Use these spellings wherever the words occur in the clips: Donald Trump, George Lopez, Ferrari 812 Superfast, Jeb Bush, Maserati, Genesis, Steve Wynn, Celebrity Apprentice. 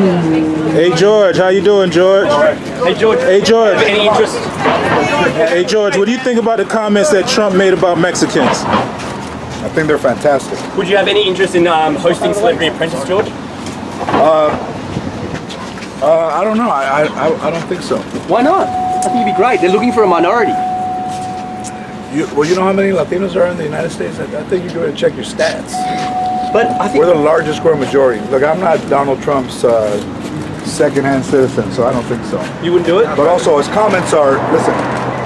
Hey George, how you doing, George? Hey George. Hey George. Have any interest? Hey George, what do you think about the comments that Trump made about Mexicans? I think they're fantastic. Would you have any interest in hosting Celebrity Apprentice, George? I don't know. I don't think so. Why not? I think it'd be great. They're looking for a minority. Well, you know how many Latinos are in the United States? I think you go to check your stats. But I think we're the largest core majority. Look, I'm not Donald Trump's second-hand citizen, so I don't think so. You wouldn't do it? But also, his comments are, listen,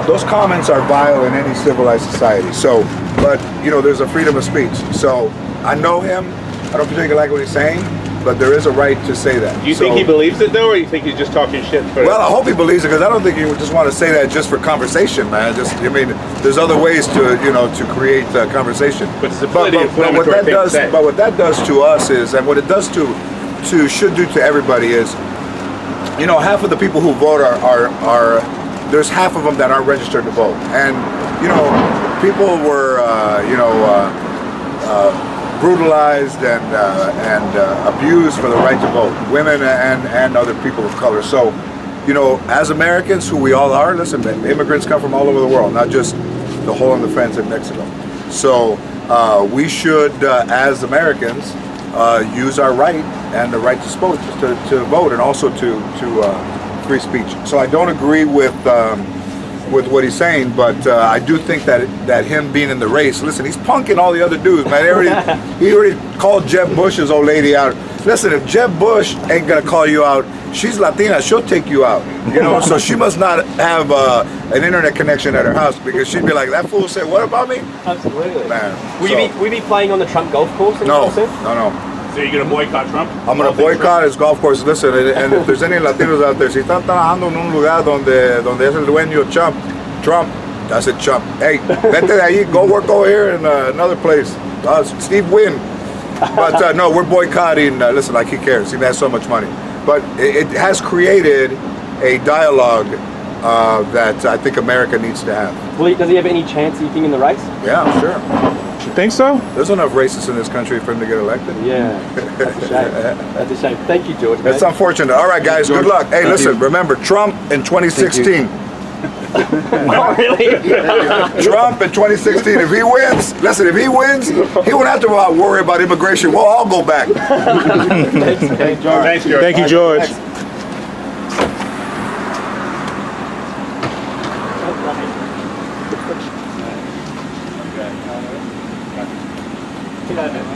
those comments are vile in any civilized society. So, but, you know, there's a freedom of speech. So, I know him. I don't particularly like what he's saying, but there is a right to say that. Do you think he believes it, though, or you think he's just talking shit? Well, I hope he believes it, because I don't think you would just want to say that just for conversation, man. Just, I mean, there's other ways to, you know, to create conversation. But it's a but what that does, but what that does to us is, and what it does to should do to everybody is, you know, half of the people who vote are there's half of them that aren't registered to vote, and you know, people were, you know. Brutalized and abused for the right to vote, women and other people of color. So, you know, as Americans, who we all are, listen, immigrants come from all over the world, not just the hole in the fence in Mexico. So we should, as Americans, use our right and the right to vote, and also to free speech. So I don't agree with what he's saying, but I do think that him being in the race, listen, he's punking all the other dudes, man. He already called Jeb Bush's old lady out. Listen, if Jeb Bush ain't gonna call you out, she's Latina, she'll take you out, you know. So she must not have an internet connection at her house, because she'd be like, that fool said what about me? Absolutely, man. Will you be playing on the Trump golf course? No. So you're going to boycott Trump? I'm going to boycott his golf course. Listen, and if there's any Latinos out there, si están trabajando en un lugar donde es el dueño Trump, I said Trump. Hey, vete de ahí, go work over here in another place. Steve Wynn. But no, we're boycotting. Listen, like, he cares. He has so much money. But it has created a dialogue that I think America needs to have. Well, does he have any chance, you think, in the race? Yeah, I'm sure. You think so? There's enough racists in this country for him to get elected. Yeah, that's a shame. That's a shame. Thank you, George. That's unfortunate. All right, guys, good luck. Hey, listen, remember, Trump in 2016. Oh, really? Trump in 2016, if he wins, listen, if he wins, he won't have to worry about immigration. We'll all go back. Thanks, George. Thanks, George. Thank you, George. Thanks. Yeah.